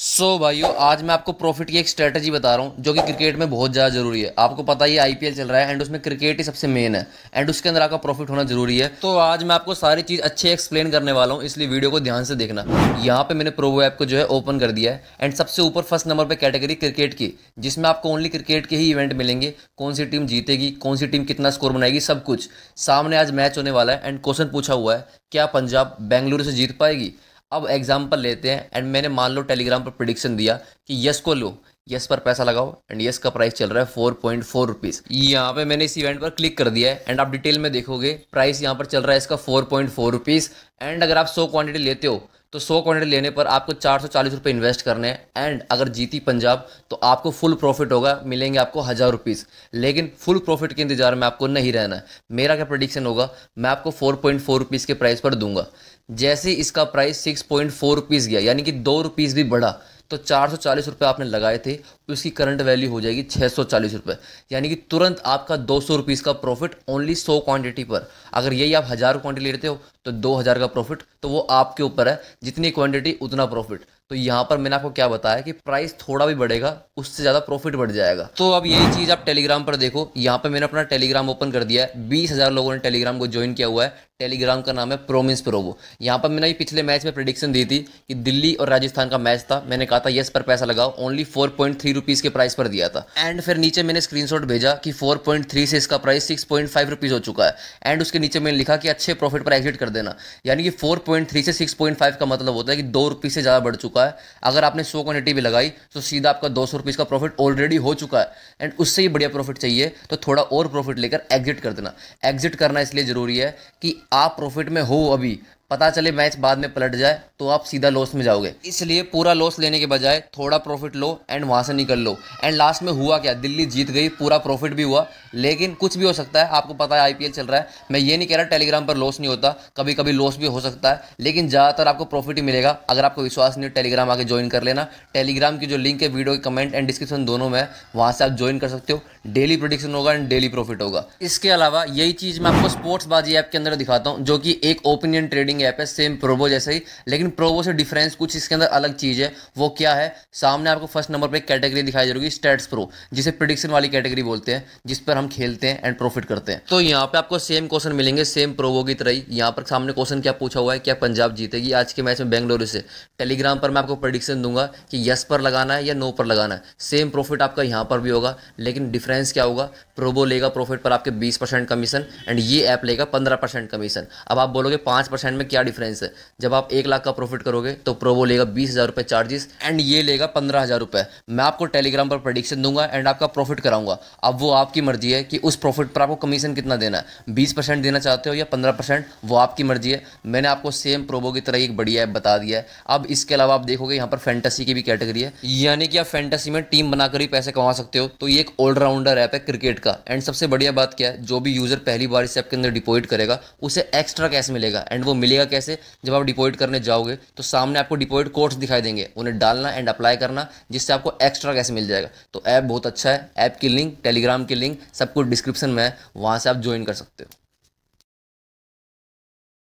सो भाइयों आज मैं आपको प्रॉफिट की एक स्ट्रेटजी बता रहा हूँ जो कि क्रिकेट में बहुत ज़्यादा जरूरी है। आपको पता ही आईपीएल चल रहा है एंड उसमें क्रिकेट ही सबसे मेन है एंड उसके अंदर आपका प्रॉफिट होना जरूरी है। तो आज मैं आपको सारी चीज़ अच्छे एक्सप्लेन करने वाला हूँ, इसलिए वीडियो को ध्यान से देखना। यहाँ पे मैंने प्रोबो ऐप को जो है ओपन कर दिया है एंड सबसे ऊपर फर्स्ट नंबर पर कैटेगरी क्रिकेट की, जिसमें आपको ओनली क्रिकेट के ही इवेंट मिलेंगे। कौन सी टीम जीतेगी, कौन सी टीम कितना स्कोर बनाएगी, सब कुछ सामने आज मैच होने वाला है। एंड क्वेश्चन पूछा हुआ है क्या पंजाब बेंगलुरु से जीत पाएगी। अब एग्जाम्पल लेते हैं एंड मैंने मान लो टेलीग्राम पर प्रेडिक्शन दिया कि यस को लो, यस पर पैसा लगाओ एंड यस का प्राइस चल रहा है 4.4 रुपीज़। यहाँ पे मैंने इस इवेंट पर क्लिक कर दिया है एंड आप डिटेल में देखोगे प्राइस यहाँ पर चल रहा है इसका 4.4 रुपीज़। एंड अगर आप 100 क्वांटिटी लेते हो तो 100 क्वांटिटी लेने पर आपको 440 रुपये इन्वेस्ट करने हैं एंड अगर जीती पंजाब तो आपको फुल प्रॉफिट होगा, मिलेंगे आपको 1000 रुपीज़। लेकिन फुल प्रॉफिट के इंतजार में आपको नहीं रहना है। मेरा क्या प्रेडिक्शन होगा, मैं आपको 4.4 रुपीज़ के प्राइस पर दूंगा। जैसे इसका प्राइस 6.4 रुपीज़ गया यानी कि 2 रुपीज़ भी बढ़ा तो 440 रुपये आपने लगाए थे, उसकी करंट वैल्यू हो जाएगी 640 रुपये, यानी कि तुरंत आपका 200 रुपीज़ का प्रॉफिट ओनली 100 क्वांटिटी पर। अगर यही आप 1000 क्वांटिटी लेते हो तो 2000 का प्रॉफिट, तो वो आपके ऊपर है, जितनी क्वांटिटी उतना प्रॉफिट। तो यहाँ पर मैंने आपको क्या बताया कि प्राइस थोड़ा भी बढ़ेगा उससे ज़्यादा प्रॉफिट बढ़ जाएगा। तो अब यही चीज़ आप टेलीग्राम पर देखो। यहाँ पे मैंने अपना टेलीग्राम ओपन कर दिया है, 20,000 लोगों ने टेलीग्राम को ज्वाइन किया हुआ है। टेलीग्राम का नाम है प्रोमिस प्रोबो। यहाँ पर मैंने पिछले मैच में प्रेडिक्शन दी थी कि दिल्ली और राजस्थान का मैच था, मैंने कहा था येस पर पैसा लगाओ, ओनली 4.3 रुपीज़ के प्राइस पर दिया था। एंड फिर नीचे मैंने स्क्रीनशॉट भेजा कि 4.3 से इसका प्राइस 6.5 रुपीज़ हो चुका है एंड उसके नीचे मैंने लिखा कि अच्छे प्रॉफिट पर एग्जिट कर देना, यानी कि 4.3 से 6.5 का मतलब होता है कि 2 रुपीज़ से ज़्यादा बढ़ चुका है। अगर आपने 100 क्वांटिटी भी लगाई तो सीधा आपका 200 रुपीज़ का प्रॉफिट ऑलरेडी हो चुका है। एंड उससे ही बढ़िया प्रॉफिट चाहिए तो थोड़ा और प्रॉफिट लेकर एग्जिट कर देना। एग्जिट करना इसलिए ज़रूरी है कि आप प्रॉफिट में हो, अभी पता चले मैच बाद में पलट जाए तो आप सीधा लॉस में जाओगे। इसलिए पूरा लॉस लेने के बजाय थोड़ा प्रॉफिट लो एंड वहाँ से निकल लो। एंड लास्ट में हुआ क्या, दिल्ली जीत गई, पूरा प्रॉफिट भी हुआ, लेकिन कुछ भी हो सकता है। आपको पता है आईपीएल चल रहा है, मैं ये नहीं कह रहा टेलीग्राम पर लॉस नहीं होता, कभी कभी लॉस भी हो सकता है, लेकिन ज़्यादातर आपको प्रॉफिट ही मिलेगा। अगर आपको विश्वास नहीं हो टेलीग्राम आके ज्वाइन कर लेना। टेलीग्राम की जो लिंक है वीडियो के कमेंट एंड डिस्क्रिप्शन दोनों में, वहाँ से आप ज्वाइन कर सकते हो। डेली प्रेडिक्शन होगा एंड डेली प्रॉफिट होगा। इसके अलावा यही चीज़ मैं आपको स्पोर्ट्सबाजी ऐप के अंदर दिखाता हूँ, जो कि एक ओपिनियन ट्रेडिंग ऐप है, सेम प्रोबो जैसे ही, लेकिन प्रोबो से डिफरेंस कुछ इसके अंदर अलग चीज है। वो क्या है, सामने आपको फर्स्ट नंबर पे कैटेगरी दिखाई जाएगी स्टैट्स प्रो, जिसे प्रेडिक्शन वाली कैटेगरी बोलते हैं, जिस पर हम खेलते हैं एंड प्रॉफिट करते हैं। तो यहाँ पे आपको सेम क्वेश्चन मिलेंगे, सेम प्रोबो की तरह ही। यहाँ पर सामने क्वेश्चन क्या पूछा हुआ है, क्या पंजाब जीतेगी आज के मैच में बेंगलुरु से। टेलीग्राम पर मैं आपको प्रेडिक्शन दूंगा कि यस पर लगाना है या नो पर लगाना है। सेम प्रॉफिट आपका यहाँ पर भी होगा, लेकिन डिफरेंस क्या होगा, प्रोबो लेगा प्रॉफिट पर आपके 20% कमीशन एंड ये ऐप लेगा 15% कमीशन। अब आप बोलोगे 5% में क्या डिफरेंस है। जब आप 1 लाख का प्रॉफिट करोगे तो प्रोबो लेगा 20,000 रुपये चार्जेस एंड ये लेगा 15,000 रुपये। मैं आपको टेलीग्राम पर प्रेडिक्शन दूंगा एंड आपका प्रॉफिट कराऊंगा। अब वो आपकी मर्जी है कि उस प्रॉफिट पर आपको कमीशन कितना देना है, 20% देना चाहते हो या 15%, वो आपकी मर्जी है। मैंने आपको सेम प्रोबो की तरह एक बढ़िया ऐप बता दिया है। अब इसके अलावा आप देखोगे यहाँ पर फैंटेसी की भी कैटेगरी है, यानी कि आप फैंटेसी में टीम बनाकर ही पैसे कमा सकते हो। तो ये एक ऑलराउंडर ऐप है क्रिकेट का। एंड सबसे बढ़िया बात क्या है, जो भी यूजर पहली बार इस ऐप के अंदर डिपॉजिट करेगा उसे एक्स्ट्रा कैश मिलेगा। एंड वो मिलेगा कैसे, जब आप डिपॉजिट करने जाओगे तो सामने आपको डिपॉजिट कोड्स दिखाई देंगे, उन्हें डालना एंड अप्लाई करना, जिससे आपको एक्स्ट्रा कैश मिल जाएगा। तो ऐप बहुत अच्छा है। ऐप की लिंक, टेलीग्राम की लिंक सब कुछ डिस्क्रिप्शन में है, वहाँ से आप ज्वाइन कर सकते हो।